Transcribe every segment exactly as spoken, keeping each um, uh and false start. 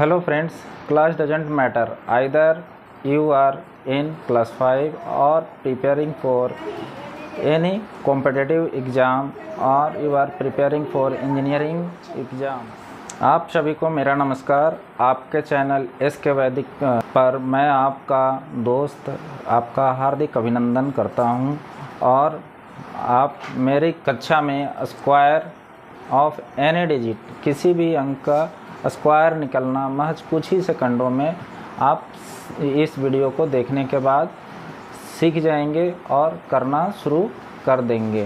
Hello friends, class doesn't matter either you are in class five or preparing for any competitive exam or you are preparing for engineering exam. आप सभी को मेरा नमस्कार। आपके channel S के वैदिक पर मैं आपका दोस्त आपका हार्दिक अभिनंदन करता हूं और आप मेरी कक्षा में स्क्वायर ऑफ एनी डिजिट किसी भी अंक का स्क्वायर निकलना महज कुछ ही सेकंडों में आप इस वीडियो को देखने के बाद सीख जाएंगे और करना शुरू कर देंगे।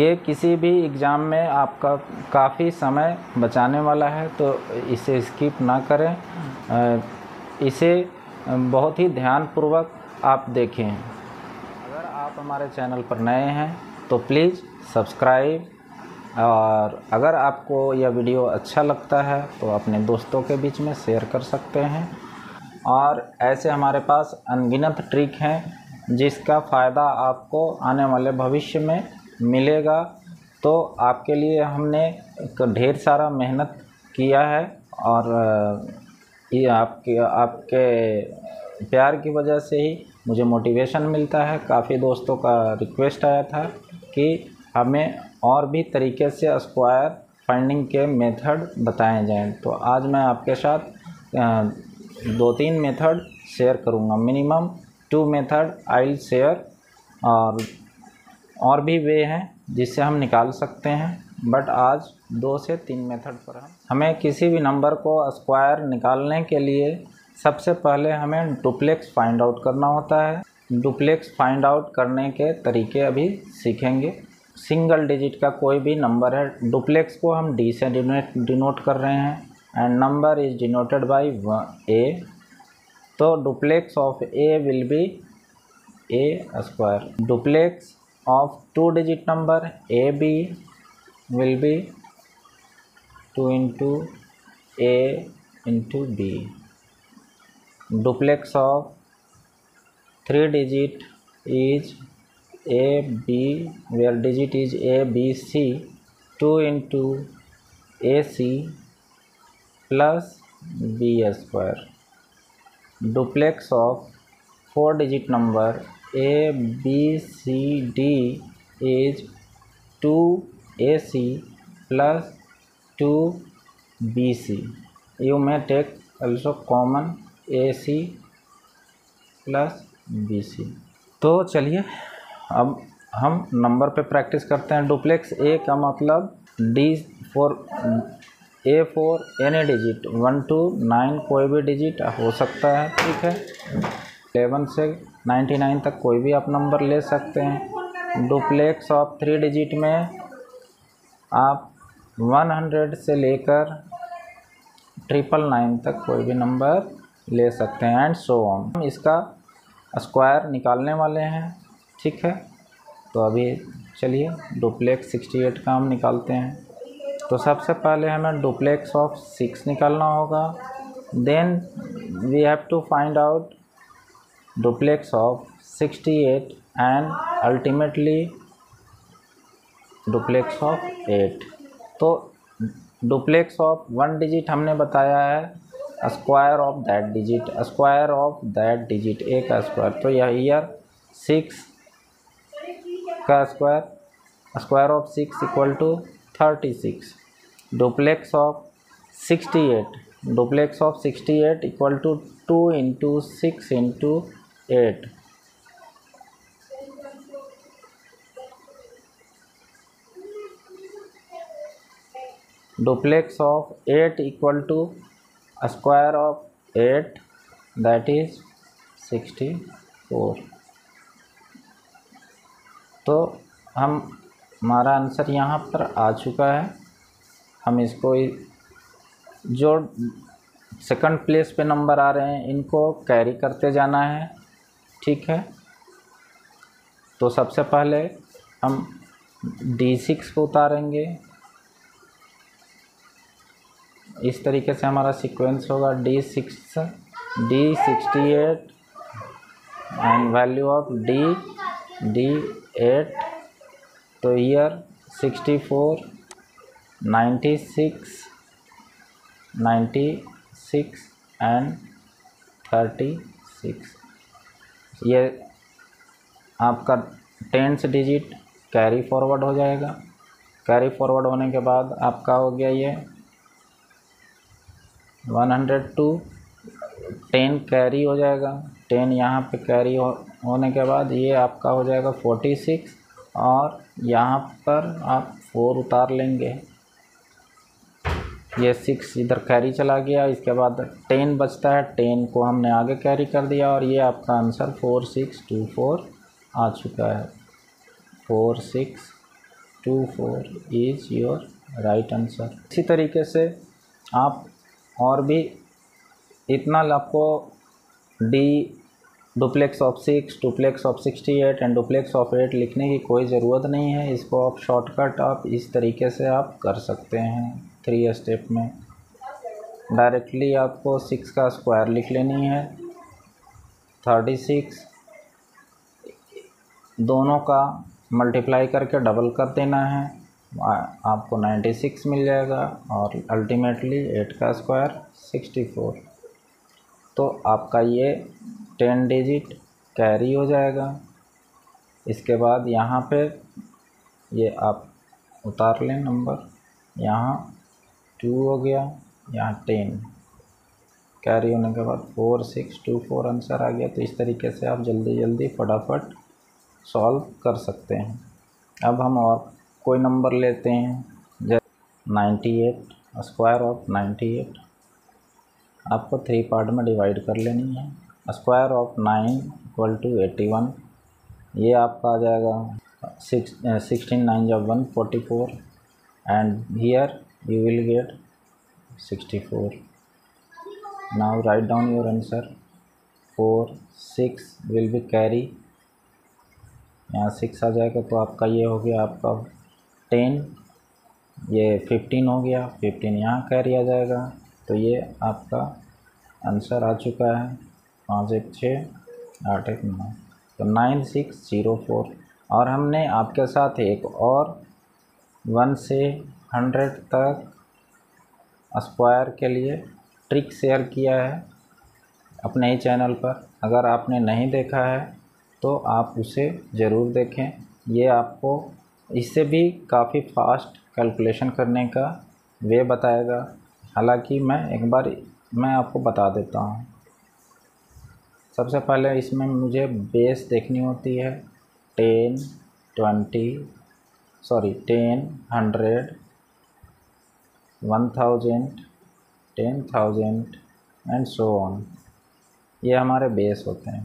ये किसी भी एग्ज़ाम में आपका काफ़ी समय बचाने वाला है, तो इसे स्किप ना करें, इसे बहुत ही ध्यानपूर्वक आप देखें। अगर आप हमारे चैनल पर नए हैं तो प्लीज़ सब्सक्राइब, और अगर आपको यह वीडियो अच्छा लगता है तो अपने दोस्तों के बीच में शेयर कर सकते हैं। और ऐसे हमारे पास अनगिनत ट्रिक हैं जिसका फ़ायदा आपको आने वाले भविष्य में मिलेगा। तो आपके लिए हमने ढेर सारा मेहनत किया है और ये आपके आपके प्यार की वजह से ही मुझे मोटिवेशन मिलता है। काफ़ी दोस्तों का रिक्वेस्ट आया था कि हमें और भी तरीके से स्क्वायर फाइंडिंग के मेथड बताए जाएं, तो आज मैं आपके साथ दो तीन मेथड शेयर करूंगा। Minimum two method I will share, और और भी वे हैं जिससे हम निकाल सकते हैं, बट आज दो से तीन मेथड पर हम हमें किसी भी नंबर को स्क्वायर निकालने के लिए सबसे पहले हमें डुप्लेक्स फाइंड आउट करना होता है। डुप्लेक्स फाइंड आउट करने के तरीके अभी सीखेंगे। सिंगल डिजिट का कोई भी नंबर है, डुप्लेक्स को हम डी से डिनोट डिनोट कर रहे हैं, and number is denoted by A, तो duplex of A will be A square. Duplex of two digit number A B will be two into A into B. Duplex of three digit is A B where digit is A B C two into A C plus B square. Duplex of four digit number A B C D is two A C plus two B C. You may take also common A C plus B C. तो चलिए अब हम number पे practice करते हैं। Duplex A का मतलब D four A four any digit one two nine कोई भी डिजिट हो सकता है, ठीक है। एलेवन से नाइन्टी नाइन तक कोई भी आप नंबर ले सकते हैं। डुप्लेक्स ऑफ थ्री डिजिट में आप वन हंड्रेड से लेकर ट्रिपल नाइन तक कोई भी नंबर ले सकते हैं, एंड सो ऑन। हम इसका स्क्वायर निकालने वाले हैं, ठीक है। तो अभी चलिए डुप्लेक्स सिक्सटी एट का हम निकालते हैं। तो सबसे पहले हमें डुप्लेक्स ऑफ सिक्स निकालना होगा, then we have to find out duplex of sixty eight and ultimately duplex of eight. तो डुप्लेक्स ऑफ वन डिजिट हमने बताया है, square of that digit, square of that digit A का square, तो यह here six का square, square of six equal to thirty six. Duplex of sixty eight, duplex of sixty eight equal to two into six into eight. Duplex of eight equal to square of eight that is sixty four. तो हम हमारा answer यहाँ पर आ चुका है। हम इसको जो सेकंड प्लेस पे नंबर आ रहे हैं इनको कैरी करते जाना है, ठीक है। तो सबसे पहले हम डी सिक्स को उतारेंगे, इस तरीके से हमारा सीक्वेंस होगा D six D sixty eight and value of D D eight, तो here sixty four ninety six ninety six and thirty six. ये आपका टेंस डिजिट कैरी फॉरवर्ड हो जाएगा। कैरी फॉरवर्ड होने के बाद आपका हो गया ये one hundred two, ten carry हो जाएगा, टेन यहाँ पे कैरी हो, होने के बाद ये आपका हो जाएगा फोर्टी सिक्स और यहाँ पर आप फोर उतार लेंगे। ये सिक्स इधर कैरी चला गया, इसके बाद टेन बचता है, टेन को हमने आगे कैरी कर दिया और ये आपका answer four six two four आ चुका है। Four six two four is your right answer. इसी तरीके से आप और भी इतना आपको D duplex of six, duplex of sixty eight and duplex of eight लिखने की कोई ज़रूरत नहीं है। इसको आप शॉर्टकट आप इस तरीके से आप कर सकते हैं। थ्री स्टेप में डायरेक्टली आपको सिक्स का स्क्वायर लिख लेनी है, थर्टी सिक्स दोनों का मल्टीप्लाई करके डबल कर देना है, आपको नाइन्टी सिक्स मिल जाएगा और अल्टीमेटली एट का स्क्वायर सिक्सटी फोर। तो आपका ये टेन डिजिट कैरी हो जाएगा। इसके बाद यहाँ पे ये आप उतार लें नंबर, यहाँ टू हो गया, यहाँ टेन कैरी होने के बाद four six two four answer आ गया। तो इस तरीके से आप जल्दी जल्दी फटाफट सॉल्व कर सकते हैं। अब हम और कोई नंबर लेते हैं, जैसे ninety eight, square of ninety eight आपको थ्री पार्ट में डिवाइड कर लेनी है। Square of nine equal to eighty one, ये आपका आ जाएगा सिक्स सिक्सटीन नाइन जब one forty four and here you will get sixty-four. Now write down your answer. Four six will be carry, यहाँ सिक्स आ जाएगा तो आपका ये हो गया आपका टेन, ये फिफ्टीन हो गया, फिफ्टीन यहाँ कैरी आ जाएगा। तो ये आपका आंसर आ चुका है पाँच एक छः आठ एक नौ, तो नाइन सिक्स ज़ीरो फोर। और हमने आपके साथ एक और वन से हंड्रेड तक स्क्वायर के लिए ट्रिक शेयर किया है अपने ही चैनल पर। अगर आपने नहीं देखा है तो आप उसे ज़रूर देखें। ये आपको इससे भी काफ़ी फास्ट कैलकुलेशन करने का वे बताएगा। हालांकि मैं एक बार मैं आपको बता देता हूँ। सबसे पहले इसमें मुझे बेस देखनी होती है, ten twenty sorry ten hundred one thousand ten thousand and so on, ये हमारे बेस होते हैं।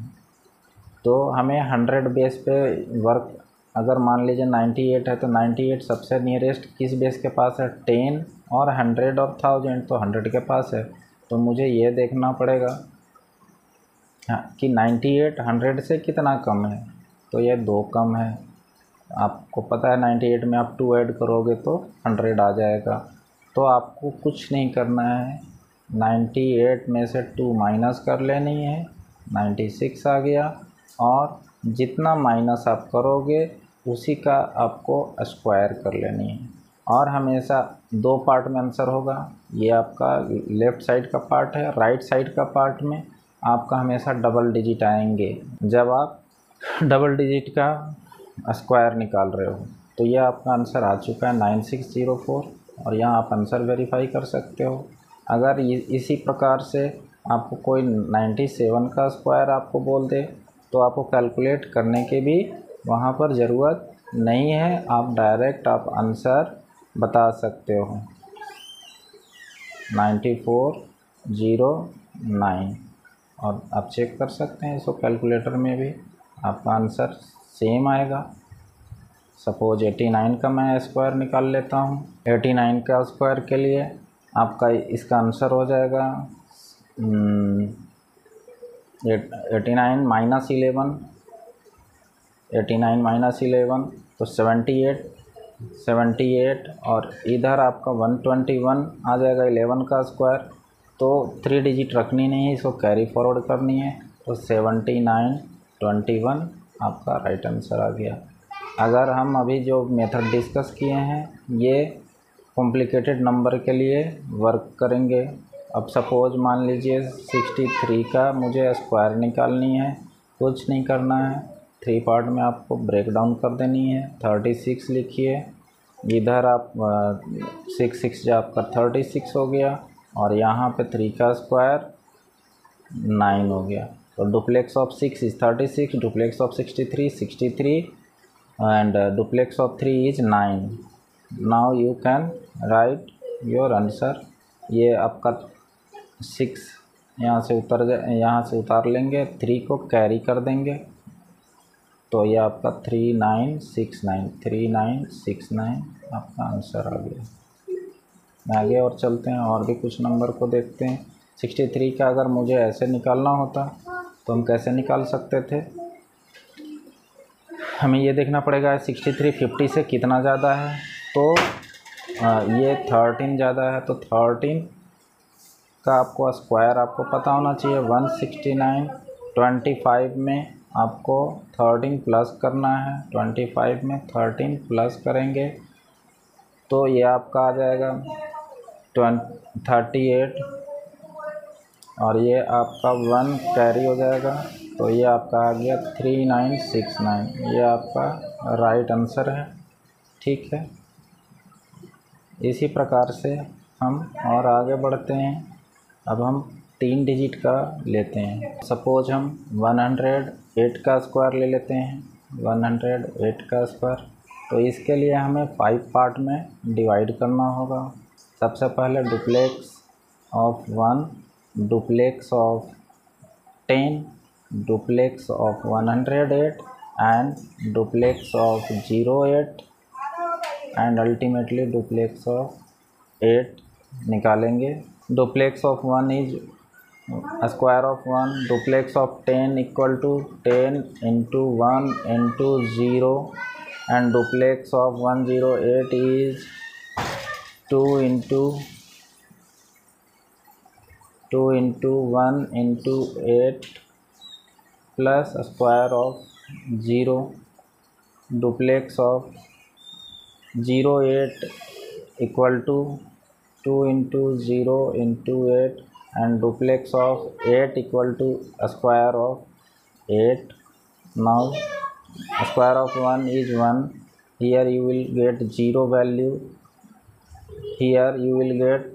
तो हमें हंड्रेड बेस पे वर्क, अगर मान लीजिए नाइन्टी एट है तो नाइन्टी एट सबसे नियरेस्ट किस बेस के पास है, टेन और हंड्रेड और थाउजेंड तो हंड्रेड के पास है। तो मुझे ये देखना पड़ेगा कि नाइन्टी एट हंड्रेड से कितना कम है, तो ये दो कम है। आपको पता है नाइन्टी एट में आप टू ऐड करोगे तो हंड्रेड आ जाएगा। तो आपको कुछ नहीं करना है, नाइन्टी एट में से टू माइनस कर लेनी है, नाइन्टी सिक्स आ गया। और जितना माइनस आप करोगे उसी का आपको स्क्वायर कर लेनी है। और हमेशा दो पार्ट में आंसर होगा, ये आपका लेफ़्ट साइड का पार्ट है, राइट साइड का पार्ट में आपका हमेशा डबल डिजिट आएंगे जब आप डबल डिजिट का स्क्वायर निकाल रहे हो। तो यह आपका आंसर आ चुका है नाइन सिक्स ज़ीरो फोर और यहाँ आप आंसर वेरीफाई कर सकते हो। अगर इसी प्रकार से आपको कोई नाइन्टी सेवन का स्क्वायर आपको बोल दे तो आपको कैलकुलेट करने की भी वहाँ पर ज़रूरत नहीं है, आप डायरेक्ट आप आंसर बता सकते हो। नाइन्टी फोर ज़ीरो नाइन और आप चेक कर सकते हैं इसको कैलकुलेटर में भी, आपका आंसर सेम आएगा। सपोज एटी नाइन का मैं स्क्वायर निकाल लेता हूँ। एटी नाइन का स्क्वायर के लिए आपका इसका आंसर हो जाएगा eighty nine minus eleven, eighty nine minus eleven तो सेवेंटी एट, सेवेंटी एट और इधर आपका वन ट्वेंटी वन आ जाएगा इलेवन का स्क्वायर। तो थ्री डिजिट रखनी नहीं है, इसको कैरी फॉरवर्ड करनी है। तो सेवेंटी नाइन ट्वेंटी वन आपका राइट आंसर आ गया। अगर हम अभी जो मेथड डिस्कस किए हैं ये कॉम्प्लिकेटेड नंबर के लिए वर्क करेंगे। अब सपोज़ मान लीजिए सिक्सटी थ्री का मुझे स्क्वायर निकालनी है, कुछ नहीं करना है, थ्री पार्ट में आपको ब्रेक डाउन कर देनी है। थर्टी सिक्स लिखिए, इधर आप सिक्स सिक्स जो आपका थर्टी सिक्स हो गया और यहाँ पे थ्री का स्क्वायर नाइन हो गया। तो duplex of six is thirty six, duplex of sixty three sixty three and uh, duplex of three is nine. Now you can write your answer. ये आपका सिक्स यहाँ से उतर जाए, यहाँ से उतार लेंगे, थ्री को कैरी कर देंगे, तो ये आपका three nine six nine three nine six nine आपका आंसर आ गया। आगे और चलते हैं, और भी कुछ नंबर को देखते हैं। सिक्सटी थ्री का अगर मुझे ऐसे निकालना होता तो हम कैसे निकाल सकते थे, हमें ये देखना पड़ेगा सिक्सटी थ्री फिफ्टी से कितना ज़्यादा है, तो ये थर्टीन ज़्यादा है, तो थर्टीन का आपको स्क्वायर आपको पता होना चाहिए one sixty nine. Twenty five में आपको थर्टीन प्लस करना है, ट्वेंटी फाइव में थर्टीन प्लस करेंगे तो ये आपका आ जाएगा थर्टी एट और ये आपका वन कैरी हो जाएगा, तो ये आपका आ गया थ्री नाइन सिक्स नाइन। ये आपका राइट आंसर है। ठीक है, इसी प्रकार से हम और आगे बढ़ते हैं। अब हम तीन डिजिट का लेते हैं। सपोज हम वन हंड्रेड एट का स्क्वायर ले लेते हैं, वन हंड्रेड एट का स्क्वायर, तो इसके लिए हमें फाइव पार्ट में डिवाइड करना होगा। सबसे पहले duplex of one, duplex of ten, duplex of one hundred eight and duplex of zero eight and ultimately duplex of eight निकालेंगे। Duplex of one is square of one, duplex of ten equal to ten into one into zero and duplex of one hundred eight is two into two into one into eight plus square of zero. Duplex of zero eight equal to two into zero into eight and duplex of eight equal to square of eight. Now square of one is one, here you will get zero value, here you will get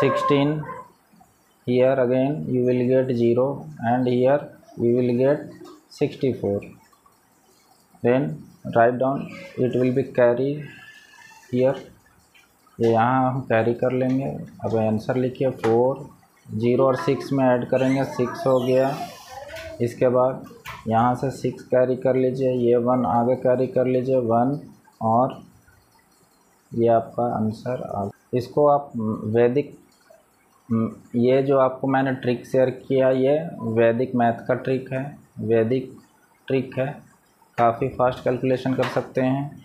sixteen, here again you will get zero and here we will get sixty-four. Then write down, it will be carry here, ये यहाँ हम carry कर लेंगे। अब answer लिखिए four, zero और six में add करेंगे, सिक्स हो गया। इसके बाद यहाँ से सिक्स कैरी कर लीजिए, ये वन आगे कैरी कर लीजिए, वन, और ये आपका आंसर आ गया। इसको आप वैदिक, ये जो आपको मैंने ट्रिक शेयर किया ये वैदिक मैथ का ट्रिक है, वैदिक ट्रिक है, काफ़ी फास्ट कैलकुलेशन कर सकते हैं।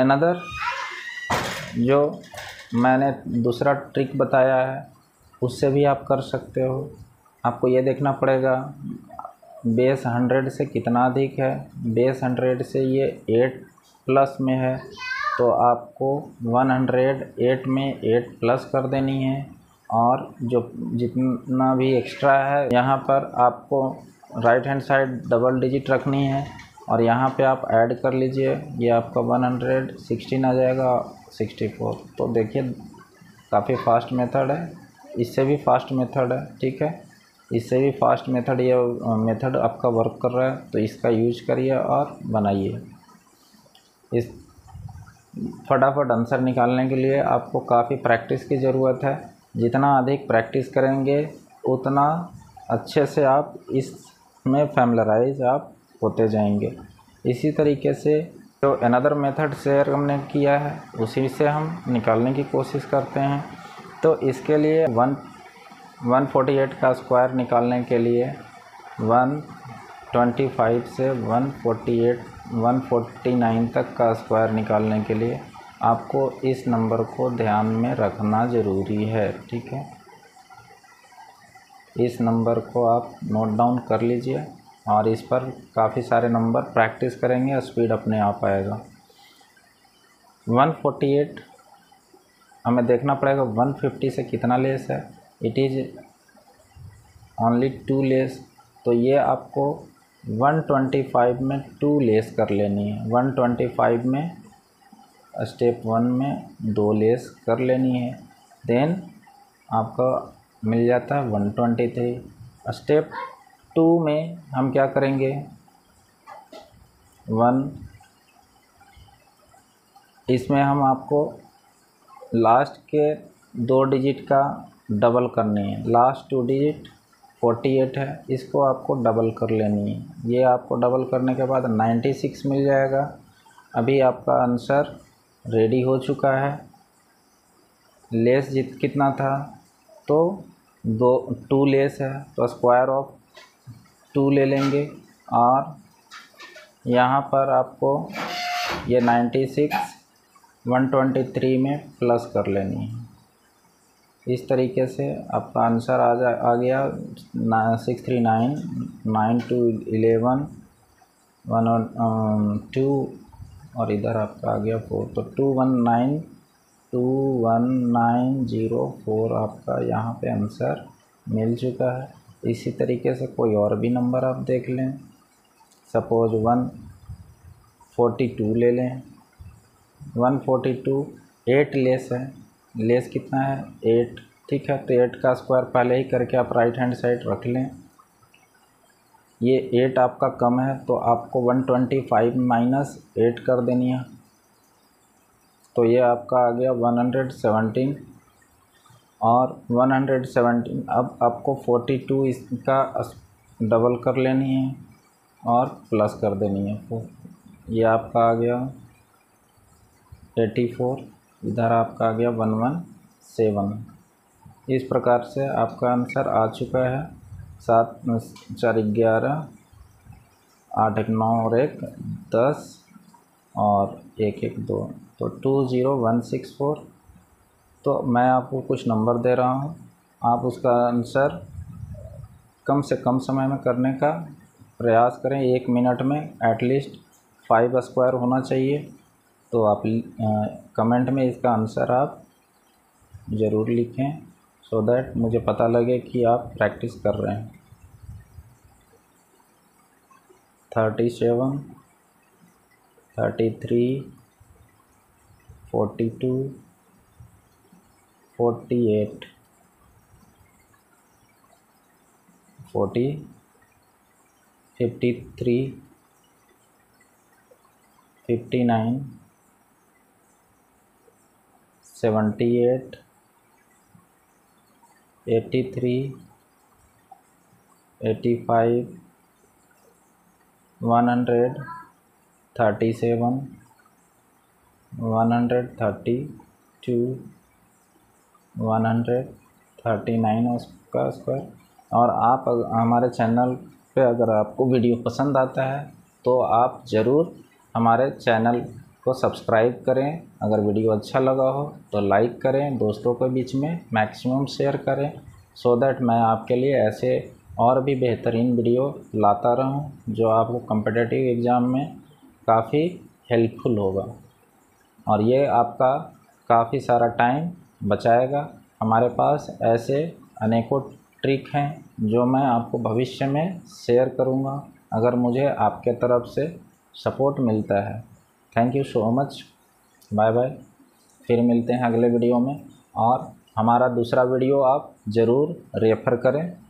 अनदर जो मैंने दूसरा ट्रिक बताया है उससे भी आप कर सकते हो। आपको ये देखना पड़ेगा बेस हंड्रेड से कितना अधिक है, बेस हंड्रेड से ये एट प्लस में है, तो आपको वन हंड्रेड एट में एट प्लस कर देनी है, और जो जितना भी एक्स्ट्रा है यहाँ पर आपको right hand side double digit रखनी है और यहाँ पे आप ऐड कर लीजिए, ये आपका वन हंड्रेड सिक्सटीन आ जाएगा, सिक्सटी फोर। तो देखिए काफ़ी फास्ट मेथड है, इससे भी फास्ट मेथड है। ठीक है, इससे भी फास्ट मेथड, ये मेथड आपका वर्क कर रहा है, तो इसका यूज करिए और बनाइए। इस फटाफट आंसर निकालने के लिए आपको काफ़ी प्रैक्टिस की ज़रूरत है, जितना अधिक प्रैक्टिस करेंगे उतना अच्छे से आप इसमें फैमिलराइज आप होते जाएंगे। इसी तरीके से जो अनदर मेथड शेयर हमने किया है उसी से हम निकालने की कोशिश करते हैं। तो इसके लिए वन वन फोर्टी एट का स्क्वायर निकालने के लिए वन ट्वेंटी फाइव से one forty eight one forty nine तक का स्क्वायर निकालने के लिए आपको इस नंबर को ध्यान में रखना ज़रूरी है। ठीक है, इस नंबर को आप नोट डाउन कर लीजिए और इस पर काफ़ी सारे नंबर प्रैक्टिस करेंगे, स्पीड अपने आप आएगा। वन फोर्टी एट हमें देखना पड़ेगा वन फिफ्टी से कितना लेस है, it is only two less. तो ये आपको वन ट्वेंटी फाइव में टू लेस कर लेनी है, वन ट्वेंटी फाइव में स्टेप वन में दो लेस कर लेनी है, देन आपका मिल जाता है one twenty three. Step two में हम क्या करेंगे, वन इसमें हम आपको लास्ट के दो डिजिट का डबल करनी है, last two digit forty eight है, इसको आपको डबल कर लेनी है। ये आपको डबल करने के बाद नाइन्टी सिक्स मिल जाएगा। अभी आपका आंसर रेडी हो चुका है। लेस जित कितना था, तो दो टू लेस है तो स्क्वायर ऑफ टू ले लेंगे, और यहाँ पर आपको ये ninety six one twenty three में प्लस कर लेनी है। इस तरीके से आपका आंसर आ जा आ गया six three nine nine two eleven one two, और इधर आपका आ गया फोर, तो two one nine two one nine zero four आपका यहाँ पे आंसर मिल चुका है। इसी तरीके से कोई और भी नंबर आप देख लें, सपोज वन फोर्टी टू ले लें, one forty two eight less है, लेस कितना है एट, ठीक है। तो एट का स्क्वायर पहले ही करके आप राइट हैंड साइड रख लें, ये एट आपका कम है तो आपको one twenty five minus eight कर देनी है, तो ये आपका आ गया वन हंड्रेड सेवनटीन, और वन हंड्रेड सेवनटीन अब आपको फोर्टी टू इसका डबल कर लेनी है और प्लस कर देनी है, तो ये आपका आ गया एटी फोर, इधर आपका आ गया वन वन सेवन। इस प्रकार से आपका आंसर आ चुका है, सात चार ग्यारह, आठ एक नौ और एक दस, और एक एक दो, तो two zero one six four. तो मैं आपको कुछ नंबर दे रहा हूँ, आप उसका आंसर कम से कम समय में करने का प्रयास करें। एक मिनट में एटलीस्ट फाइव स्क्वायर होना चाहिए, तो आप आ, कमेंट में इसका आंसर आप ज़रूर लिखें, सो दैट मुझे पता लगे कि आप प्रैक्टिस कर रहे हैं। Thirty seven thirty three forty two forty eight forty fifty three fifty nine seventy eight eighty three eighty five one hundred thirty seven one hundred thirty two one hundred thirty nine उसका square. और आप हमारे channel पे अगर आपको video पसंद आता है तो आप ज़रूर हमारे चैनल को सब्सक्राइब करें। अगर वीडियो अच्छा लगा हो तो लाइक करें, दोस्तों के बीच में मैक्सिमम शेयर करें, सो दैट मैं आपके लिए ऐसे और भी बेहतरीन वीडियो लाता रहूं, जो आपको कॉम्पिटिटिव एग्ज़ाम में काफ़ी हेल्पफुल होगा, और ये आपका काफ़ी सारा टाइम बचाएगा। हमारे पास ऐसे अनेकों ट्रिक हैं जो मैं आपको भविष्य में शेयर करूँगा, अगर मुझे आपके तरफ से सपोर्ट मिलता है। Thank you so much, bye bye, फिर मिलते हैं अगले वीडियो में, और हमारा दूसरा वीडियो आप ज़रूर रेफ़र करें।